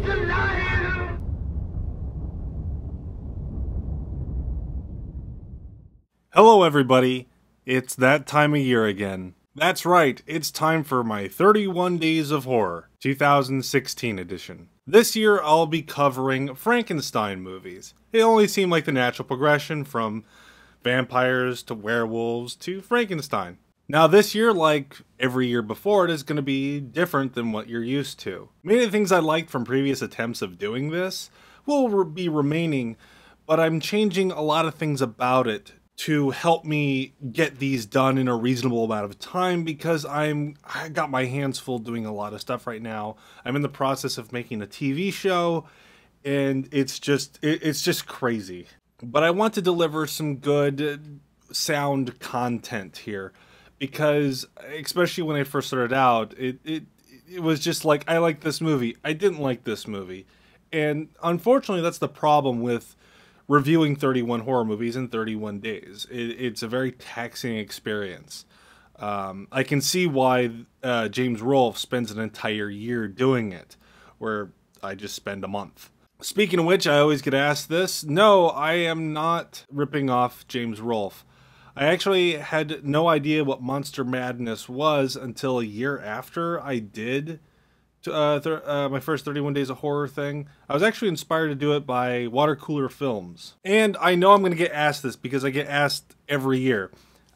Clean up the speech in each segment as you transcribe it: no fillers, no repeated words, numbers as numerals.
He's alive! Hello everybody, it's that time of year again. That's right, it's time for my 31 Days of Horror, 2016 edition. This year I'll be covering Frankenstein movies. They only seem like the natural progression from vampires to werewolves to Frankenstein. Now this year, like every year before it, is going to be different than what you're used to. Many of the things I liked from previous attempts of doing this will be remaining, but I'm changing a lot of things about it to help me get these done in a reasonable amount of time because I got my hands full doing a lot of stuff right now. I'm in the process of making a TV show and it's just crazy. But I want to deliver some good sound content here, because especially when I first started out, it was just like, I liked this movie, I didn't like this movie. And unfortunately, that's the problem with reviewing 31 horror movies in 31 days. It's a very taxing experience. I can see why James Rolfe spends an entire year doing it, where I just spend a month. Speaking of which, I always get asked this. No, I am not ripping off James Rolfe. I actually had no idea what Monster Madness was until a year after I did my first 31 Days of Horror thing. I was actually inspired to do it by Water Cooler Films. And I know I'm going to get asked this because I get asked every year.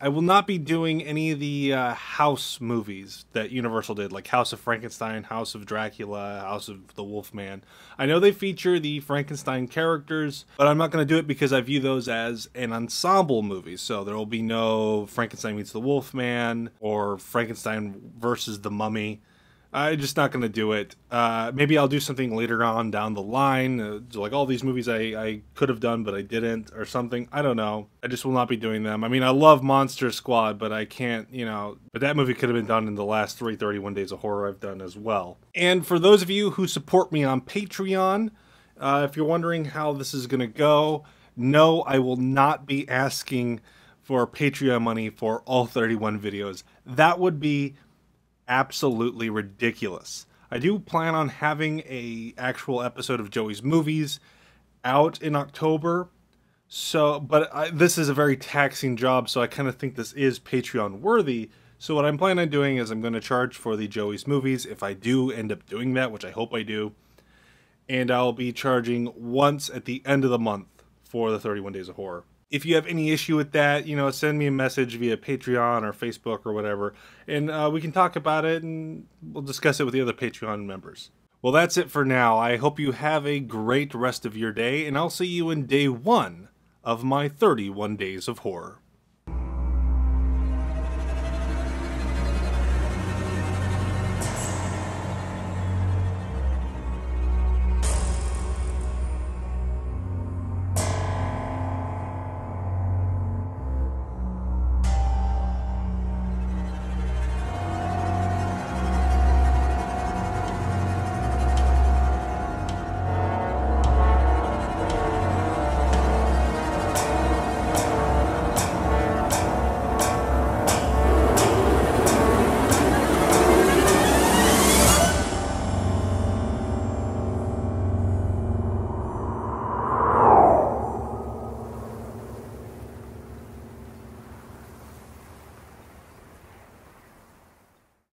I will not be doing any of the House movies that Universal did, like House of Frankenstein, House of Dracula, House of the Wolfman. I know they feature the Frankenstein characters, but I'm not going to do it because I view those as an ensemble movie. So there will be no Frankenstein meets the Wolfman or Frankenstein versus the Mummy. I'm just not going to do it. Maybe I'll do something later on down the line, like all these movies I could have done but I didn't or something. I don't know. I just will not be doing them. I mean, I love Monster Squad, but I can't, you know, but that movie could have been done in the last 31 Days of Horror I've done as well. And for those of you who support me on Patreon, if you're wondering how this is going to go, no, I will not be asking for Patreon money for all 31 videos. That would be absolutely ridiculous. I do plan on having an actual episode of Joey's Movies out in October, so this is a very taxing job, so I kind of think this is Patreon worthy. So what I'm planning on doing is I'm going to charge for the Joey's Movies if I do end up doing that, which I hope I do, and I'll be charging once at the end of the month for the 31 Days of Horror. If you have any issue with that, you know, send me a message via Patreon or Facebook or whatever, and we can talk about it and we'll discuss it with the other Patreon members. Well, that's it for now. I hope you have a great rest of your day, and I'll see you in day 1 of my 31 Days of Horror.